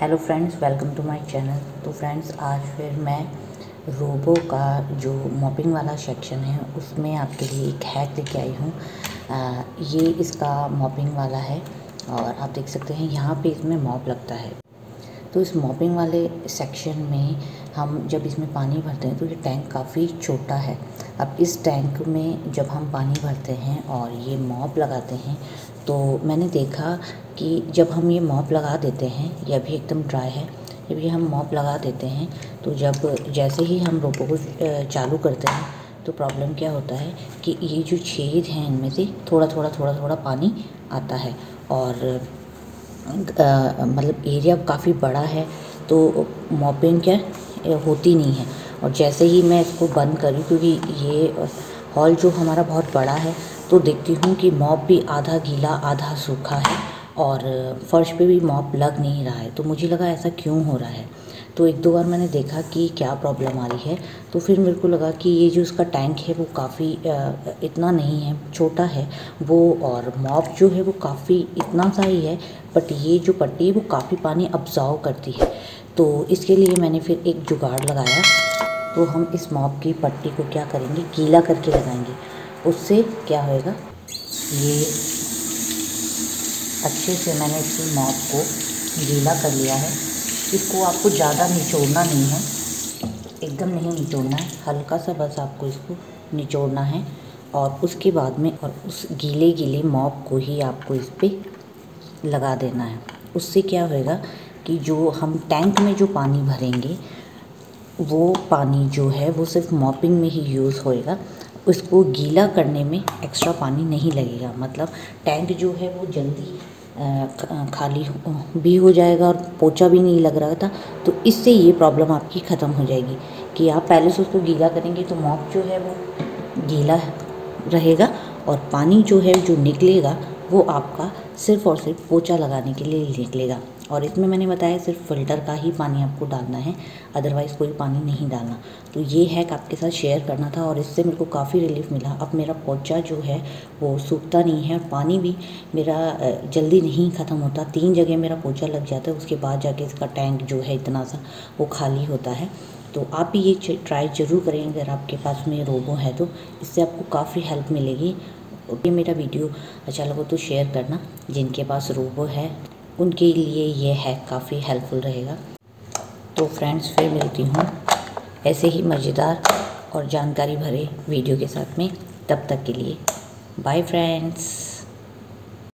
Hello friends, welcome to my channel. तो friends, आज फिर मैं रोबो का जो मॉपिंग वाला सेक्शन है उसमें आपके लिए एक हैक लेके आई हूँ। ये इसका मॉपिंग वाला है और आप देख सकते हैं यहाँ पे इसमें मॉप लगता है। तो इस मॉपिंग वाले सेक्शन में हम जब इसमें पानी भरते हैं तो ये टैंक काफ़ी छोटा है। अब इस टैंक में जब हम पानी भरते हैं और ये मॉप लगाते हैं तो मैंने देखा कि जब हम ये मॉप लगा देते हैं, यह भी एकदम ड्राई है, जब ये हम मॉप लगा देते हैं तो जैसे ही हम रोबो को चालू करते हैं तो प्रॉब्लम क्या होता है कि ये जो छेद हैं इनमें से थोड़ा थोड़ा पानी आता है और मतलब एरिया काफ़ी बड़ा है तो मॉपिंग क्या होती नहीं है। और जैसे ही मैं इसको बंद करूँ, क्योंकि ये हॉल जो हमारा बहुत बड़ा है, तो देखती हूँ कि मॉप भी आधा गीला आधा सूखा है और फर्श पे भी मॉप लग नहीं रहा है। तो मुझे लगा ऐसा क्यों हो रहा है। तो एक दो बार मैंने देखा कि क्या प्रॉब्लम आ रही है, तो फिर मेरे को लगा कि ये जो इसका टैंक है वो काफ़ी इतना नहीं है, छोटा है वो, और मॉप जो है वो काफ़ी इतना सा ही है, बट ये जो पट्टी है वो काफ़ी पानी अब्जॉर्व करती है। तो इसके लिए मैंने फिर एक जुगाड़ लगाया। तो हम इस मॉप की पट्टी को क्या करेंगे, गीला करके लगाएंगे। उससे क्या होएगा, ये अच्छे से मैंने इसकी मॉप को गीला कर लिया है। इसको आपको ज़्यादा निचोड़ना नहीं है, एकदम नहीं निचोड़ना है, हल्का सा बस आपको इसको निचोड़ना है। और उसके बाद में और उस गीले मॉप को ही आपको इस पर लगा देना है। उससे क्या होएगा कि जो हम टैंक में जो पानी भरेंगे वो पानी जो है वो सिर्फ मॉपिंग में ही यूज़ होएगा, उसको गीला करने में एक्स्ट्रा पानी नहीं लगेगा। मतलब टैंक जो है वो जल्दी खाली भी हो जाएगा और पोछा भी नहीं लग रहा था। तो इससे ये प्रॉब्लम आपकी ख़त्म हो जाएगी कि आप पहले से उसको गीला करेंगे तो मॉप जो है वो गीला रहेगा और पानी जो है जो निकलेगा वो आपका सिर्फ और सिर्फ पोछा लगाने के लिए निकलेगा। और इसमें मैंने बताया सिर्फ फ़िल्टर का ही पानी आपको डालना है, अदरवाइज़ कोई पानी नहीं डालना। तो ये हैक आपके साथ शेयर करना था और इससे मेरे को काफ़ी रिलीफ मिला। अब मेरा पोछा जो है वो सूखता नहीं है और पानी भी मेरा जल्दी नहीं ख़त्म होता। 3 जगह मेरा पोछा लग जाता है, उसके बाद जाके इसका टैंक जो है इतना सा वो खाली होता है। तो आप भी ये ट्राई ज़रूर करें अगर आपके पास में रोबो है तो, इससे आपको काफ़ी हेल्प मिलेगी। ओके, मेरा वीडियो अच्छा लगा तो शेयर करना। जिनके पास रोबो है उनके लिए ये हैक काफ़ी हेल्पफुल रहेगा। तो फ्रेंड्स, फिर मिलती हूँ ऐसे ही मज़ेदार और जानकारी भरे वीडियो के साथ में। तब तक के लिए बाय फ्रेंड्स।